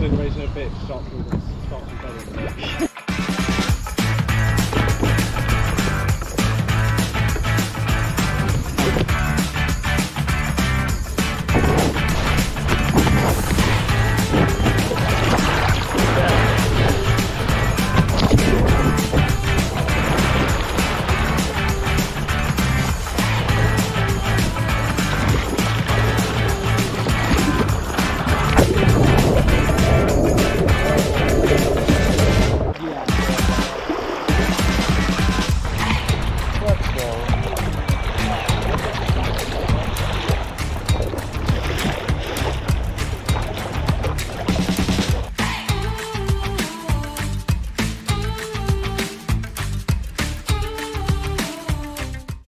couldn't raise no bit, shot from better.